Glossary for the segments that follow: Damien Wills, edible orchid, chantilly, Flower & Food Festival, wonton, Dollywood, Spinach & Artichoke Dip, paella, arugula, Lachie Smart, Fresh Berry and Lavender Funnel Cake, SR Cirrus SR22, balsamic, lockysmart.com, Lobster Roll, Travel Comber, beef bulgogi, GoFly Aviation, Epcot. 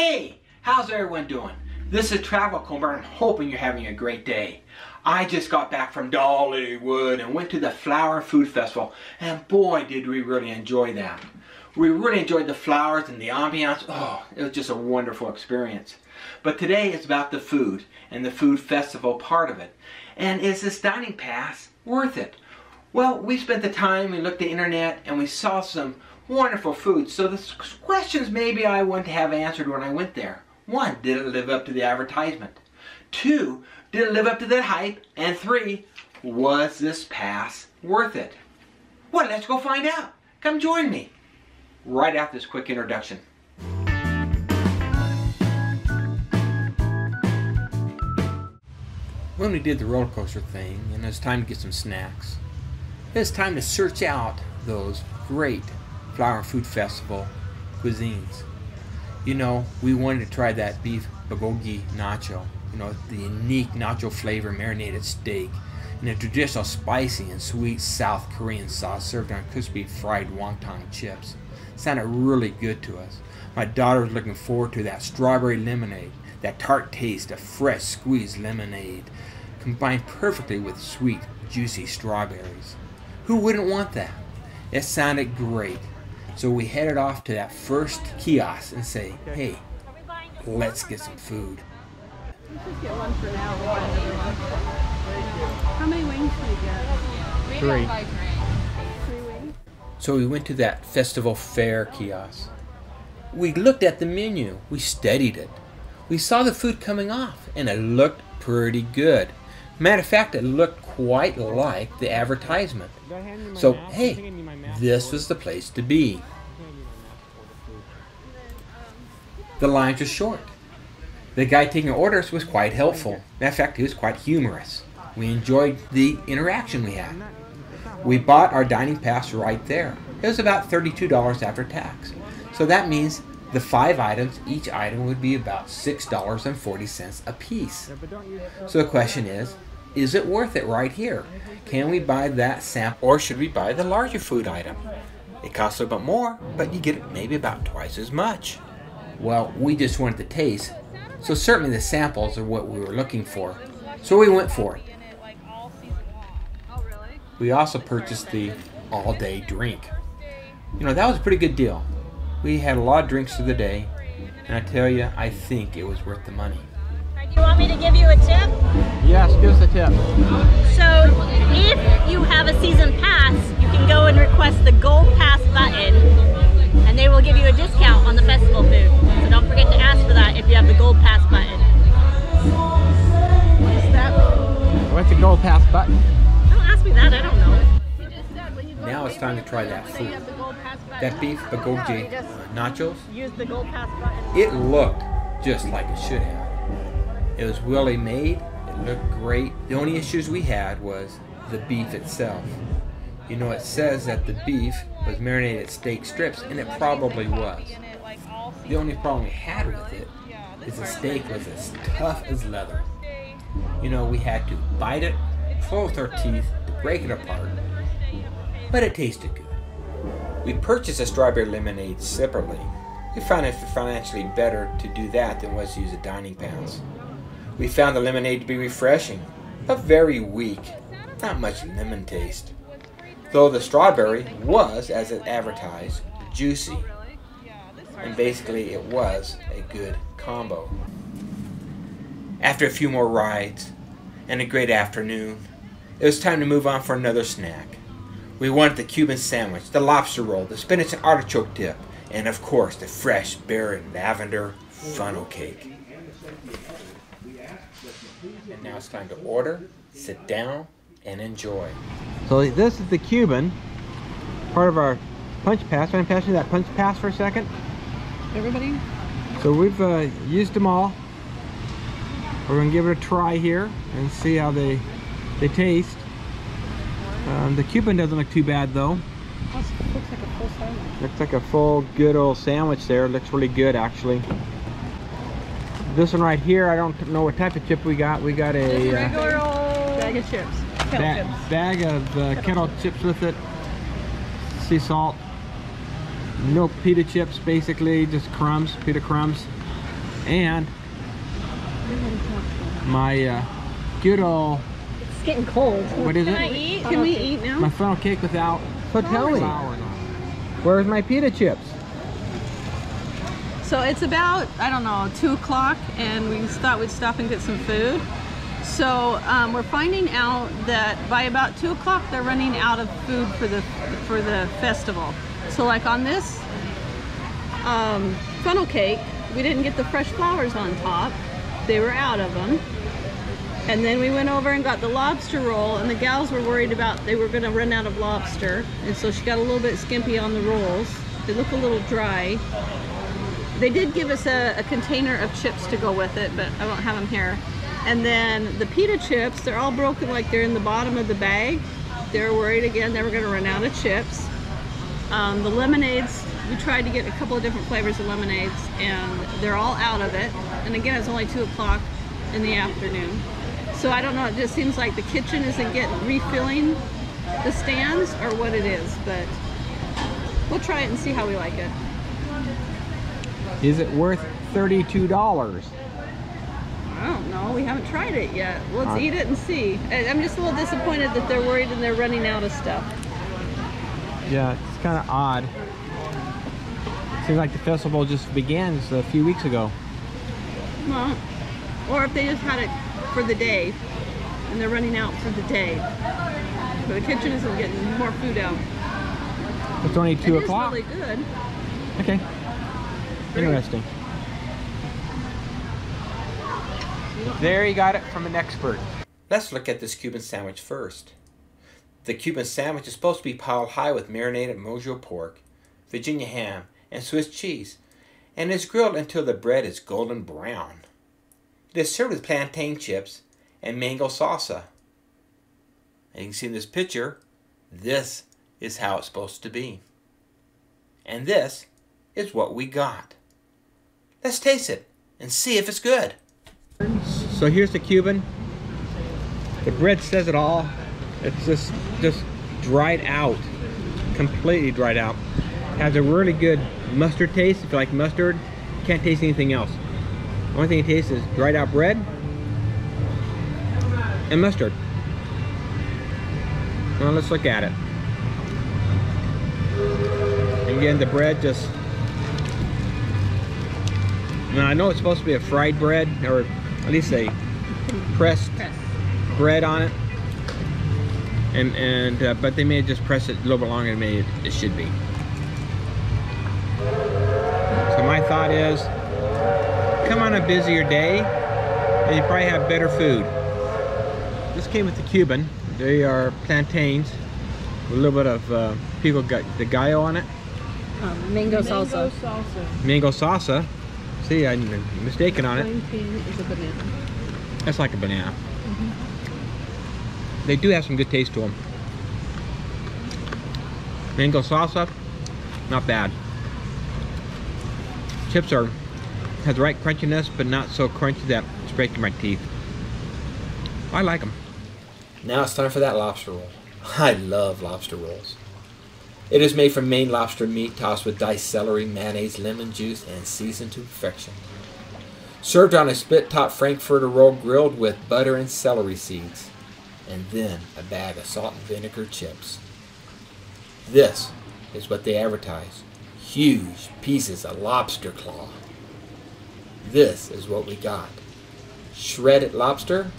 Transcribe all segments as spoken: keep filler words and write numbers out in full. Hey, how's everyone doing? This is Travel Comber, and I'm hoping you're having a great day. I just got back from Dollywood and went to the Flower Food Festival, and boy did we really enjoy that. We really enjoyed the flowers and the ambiance. Oh, it was just a wonderful experience. But today is about the food and the food festival part of it. And is this dining pass worth it? Well, we spent the time, we looked at the internet, and we saw some wonderful food. So the questions maybe I want to have answered when I went there. One, did it live up to the advertisement? Two, did it live up to that hype? And three, was this pass worth it? Well, let's go find out. Come join me right after this quick introduction. When we did the roller coaster thing, and it's time to get some snacks, it's time to search out those great Flower Food Festival cuisines. You know, we wanted to try that beef bulgogi nacho, you know, the unique nacho flavor marinated steak and a traditional spicy and sweet South Korean sauce served on crispy fried wonton chips. It sounded really good to us. My daughter was looking forward to that strawberry lemonade, that tart taste of fresh squeezed lemonade combined perfectly with sweet, juicy strawberries. Who wouldn't want that? It sounded great. So we headed off to that first kiosk and say, hey, let's get some food. Let's just get one for now. How many wings do you get? Three. Three wings. So we went to that festival fair kiosk. We looked at the menu. We studied it. We saw the food coming off, and it looked pretty good. Matter of fact, it looked quite like the advertisement. So, hey, this was the place to be. The lines were short. The guy taking orders was quite helpful. Matter of fact, he was quite humorous. We enjoyed the interaction we had. We bought our dining pass right there. It was about thirty-two dollars after tax. So that means the five items, each item would be about six dollars and forty cents a piece. So the question is, is it worth it right here? Can we buy that sample, or should we buy the larger food item? It costs a little bit more, but you get maybe about twice as much. Well, we just wanted the taste, so certainly the samples are what we were looking for. So we went for it. We also purchased the all-day drink. You know, that was a pretty good deal. We had a lot of drinks through the day, and I tell you, I think it was worth the money. Do you want me to give you a tip? Yes, give us a tip. So, if you have a season pass, you can go and request the Gold Pass button, and they will give you a discount on the festival food. So don't forget to ask for that if you have the Gold Pass button. What is that? What's the Gold Pass button? Don't ask me that, I don't know. Now it's time to try that food. That beef bulgogi nachos, it looked just like it should have. It was well made, it looked great. The only issues we had was the beef itself. You know, it says that the beef was marinated steak strips, and it probably was. The only problem we had with it is the steak was as tough as leather. You know, we had to bite it, close our teeth, break it apart. But it tasted good. We purchased a strawberry lemonade separately. We found it financially better to do that than was to use a dining pass. We found the lemonade to be refreshing, but very weak, not much lemon taste. Though the strawberry was, as it advertised, juicy. And basically it was a good combo. After a few more rides and a great afternoon, it was time to move on for another snack. We wanted the Cuban sandwich, the lobster roll, the spinach and artichoke dip, and of course the fresh berry and lavender funnel cake. And now it's time to order, sit down, and enjoy. So this is the Cuban, part of our punch pass. I'm passing that punch pass for a second. Everybody? So we've uh, used them all. We're going to give it a try here and see how they, they taste. Um, the Cuban doesn't look too bad though. Looks like a full sandwich. Looks like a full good old sandwich there. Looks really good actually. This one right here, I don't know what type of chip we got. We got a uh, regular old bag of chips. Kettle ba chips. Bag of uh, kettle, kettle chips. chips with it. Sea salt. No pita chips basically, just crumbs, pita crumbs. and my uh, good old. It's getting cold. What is Can it? Can I eat? Can we eat now? My funnel cake without hoteling. Where's my pita chips? So it's about, I don't know, two o'clock, and we thought we'd stop and get some food. So um, we're finding out that by about two o'clock they're running out of food for the for the festival. So like on this um, funnel cake, we didn't get the fresh flowers on top; they were out of them. And then we went over and got the lobster roll, and the gals were worried about they were going to run out of lobster, and so she got a little bit skimpy on the rolls. They look a little dry. They did give us a, a container of chips to go with it, but I won't have them here. And then the pita chips, they're all broken like they're in the bottom of the bag. They're worried again they were going to run out of chips. Um, the lemonades, we tried to get a couple of different flavors of lemonades, and they're all out of it. And again, it's only two o'clock in the afternoon. So I don't know, it just seems like the kitchen isn't getting refilling the stands or what it is, but we'll try it and see how we like it. Is it worth thirty-two dollars? I don't know. We haven't tried it yet. Let's uh, eat it and see. I'm just a little disappointed that they're worried and they're running out of stuff. Yeah, it's kind of odd. Seems like the festival just began a few weeks ago. Well, or if they just had it for the day and they're running out for the day. So the kitchen isn't getting more food out. It's only two o'clock. It is really good. Okay. Interesting. There you got it from an expert. Let's look at this Cuban sandwich first. The Cuban sandwich is supposed to be piled high with marinated mojo pork, Virginia ham, and Swiss cheese, and is grilled until the bread is golden brown. It is served with plantain chips and mango salsa. As you can see in this picture, this is how it's supposed to be. And this is what we got. Let's taste it and see if it's good. So here's the Cuban. The bread says it all. It's just just dried out, completely dried out. It has a really good mustard taste. If you like mustard, you can't taste anything else. The only thing it tastes is dried out bread and mustard. Now let's look at it. And again, the bread just. Now I know it's supposed to be a fried bread, or at least a pressed Press. bread on it, and and uh, but they may have just pressed it a little bit longer than maybe it, it should be. So my thought is, come on a busier day, and you probably have better food. This came with the Cuban. They are plantains with a little bit of uh, pico de gallo on it. Um, mango, mango salsa. salsa. Mango salsa. See, I'm mistaken on it. Plantain is a banana. That's like a banana. Mm-hmm. They do have some good taste to them. Mango salsa, not bad. Chips are has the right crunchiness, but not so crunchy that it's breaking my teeth. I like them. Now it's time for that lobster roll. I love lobster rolls. It is made from Maine lobster meat tossed with diced celery, mayonnaise, lemon juice, and seasoned to perfection. Served on a split-top frankfurter roll grilled with butter and celery seeds, and then a bag of salt and vinegar chips. This is what they advertise. Huge pieces of lobster claw. This is what we got. Shredded lobster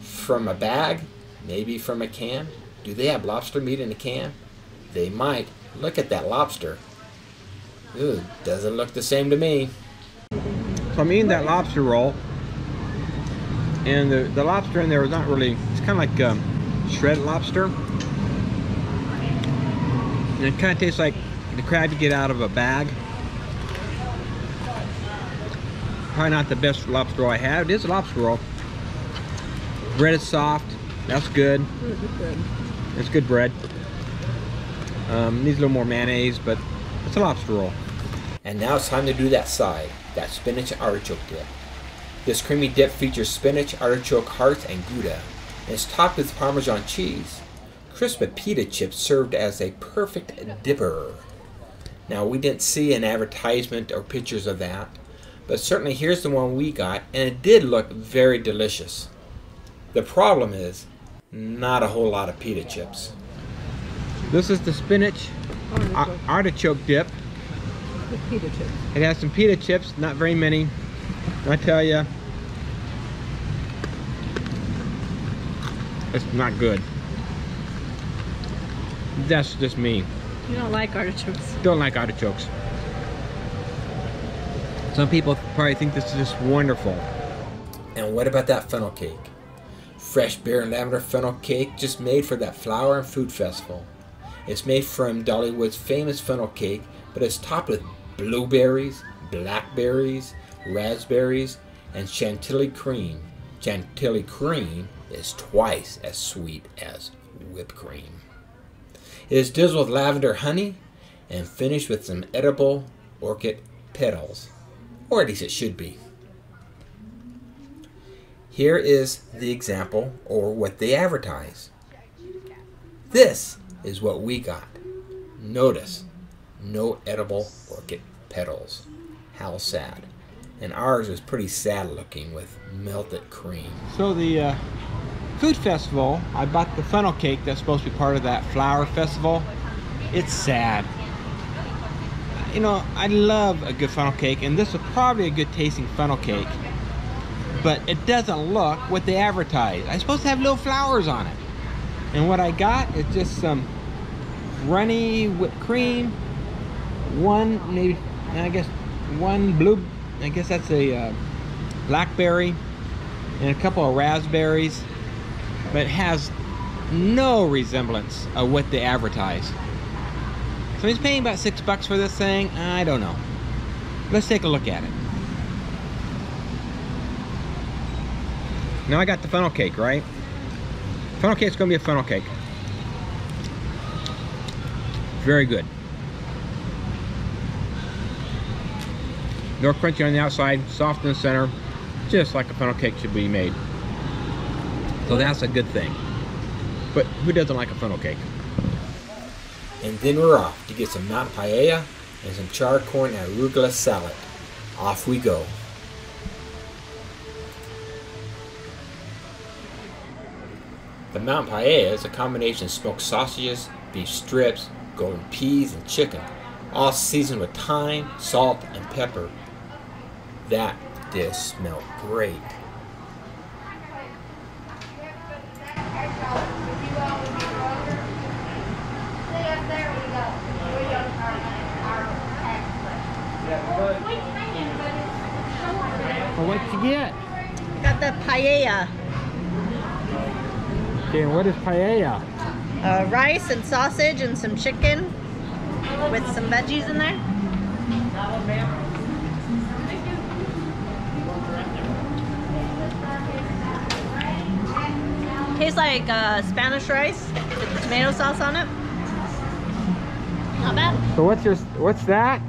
from a bag, maybe from a can. Do they have lobster meat in a can? They might. Look at that lobster. Ooh, doesn't look the same to me. So I'm eating that lobster roll, and the, the lobster in there was not really, it's kind of like um, shredded lobster. And it kind of tastes like the crab you get out of a bag. Probably not the best lobster roll I have. It is a lobster roll. Bread is soft. That's good. It's good bread. Um, needs a little more mayonnaise, but it's a lobster roll. And now it's time to do that side, that spinach artichoke dip. This creamy dip features spinach, artichoke hearts, and gouda, and is topped with Parmesan cheese. Crisp pita chips served as a perfect dipper. Now we didn't see an advertisement or pictures of that, but certainly here's the one we got, and it did look very delicious. The problem is, not a whole lot of pita chips. This is the spinach artichoke, artichoke dip. With pita chips. It has some pita chips, not very many. I tell you, it's not good. That's just me. You don't like artichokes. Don't like artichokes. Some people probably think this is just wonderful. And what about that funnel cake? Fresh Berry and Lavender Funnel Cake, just made for that Flower and Food Festival. It's made from Dollywood's famous funnel cake, but it's topped with blueberries, blackberries, raspberries, and chantilly cream. Chantilly cream is twice as sweet as whipped cream. It is dizzled with lavender honey and finished with some edible orchid petals, or at least it should be. Here is the example, or what they advertise. This is what we got. Notice, no edible orchid petals. How sad. And ours is pretty sad looking with melted cream. So the uh, food festival, I bought the funnel cake that's supposed to be part of that flower festival. It's sad. You know, I love a good funnel cake, and this was probably a good tasting funnel cake. But it doesn't look what they advertise. I'm supposed to have little flowers on it. And what I got is just some runny whipped cream, one maybe, I guess one blue, I guess that's a uh, blackberry, and a couple of raspberries. But it has no resemblance of what they advertise. So he's paying about six bucks for this thing. I don't know. Let's take a look at it. Now I got the funnel cake, right? Funnel cake's gonna be a funnel cake. Very good. No crunchy on the outside, soft in the center, just like a funnel cake should be made. So that's a good thing. But who doesn't like a funnel cake? And then we're off to get some mountain paella and some char corn and arugula salad. Off we go. The mountain paella is a combination of smoked sausages, beef strips, golden peas, and chicken, all seasoned with thyme, salt, and pepper. That dish smelled great. Well, what'd you get? I got the paella. Okay, what is paella? Uh, rice and sausage and some chicken with some veggies in there. Tastes like uh, Spanish rice with tomato sauce on it. Not bad. So what's your what's that?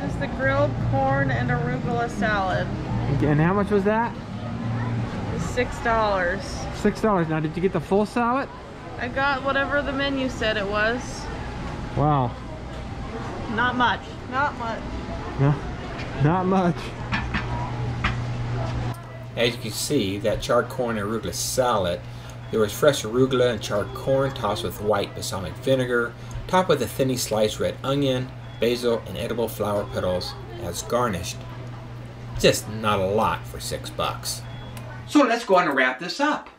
This is the grilled corn and arugula salad. And how much was that? Six dollars. Six dollars. Now, did you get the full salad? I got whatever the menu said it was. Wow. Not much. Not much. No, not much. As you can see, that charred corn and arugula salad, there was fresh arugula and charred corn tossed with white balsamic vinegar, topped with a thinly sliced red onion, basil, and edible flower petals as garnished. Just not a lot for six bucks. So let's go on and wrap this up.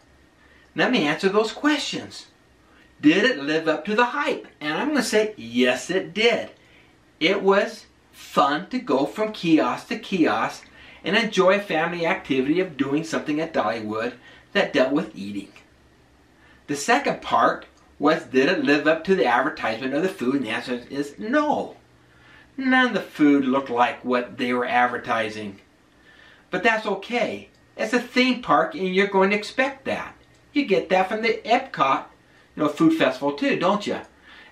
Let me answer those questions. Did it live up to the hype? And I'm going to say, yes, it did. It was fun to go from kiosk to kiosk and enjoy a family activity of doing something at Dollywood that dealt with eating. The second part was, did it live up to the advertisement of the food? And the answer is no. None of the food looked like what they were advertising. But that's okay. It's a theme park, and you're going to expect that. You get that from the Epcot, you know, food festival too, don't you?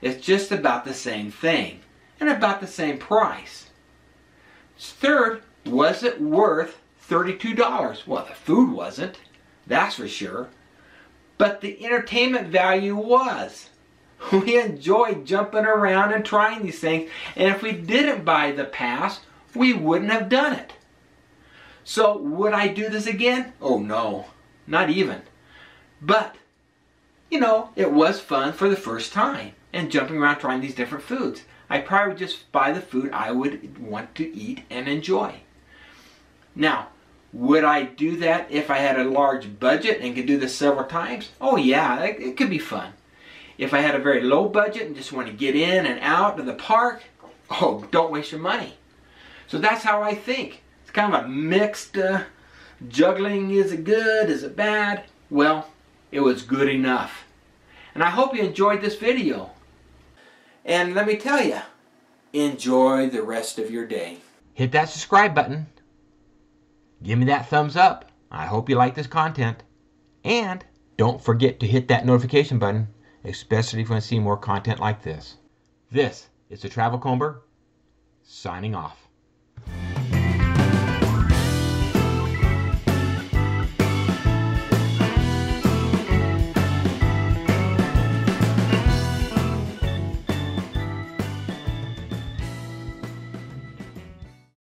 It's just about the same thing, and about the same price. Third, was it worth thirty-two dollars? Well, the food wasn't, that's for sure. But the entertainment value was. We enjoyed jumping around and trying these things, and if we didn't buy the pass, we wouldn't have done it. So would I do this again? Oh no, not even. But, you know, it was fun for the first time and jumping around trying these different foods. I probably would just buy the food I would want to eat and enjoy. Now, would I do that if I had a large budget and could do this several times? Oh yeah, it, it could be fun. If I had a very low budget and just want to get in and out of the park, oh, don't waste your money. So that's how I think. It's kind of a mixed uh, juggling. Is it good? Is it bad? Well, it was good enough. And I hope you enjoyed this video. And let me tell you, enjoy the rest of your day. Hit that subscribe button. Give me that thumbs up. I hope you like this content. And don't forget to hit that notification button, especially if you want to see more content like this. This is the Travel Comber, signing off.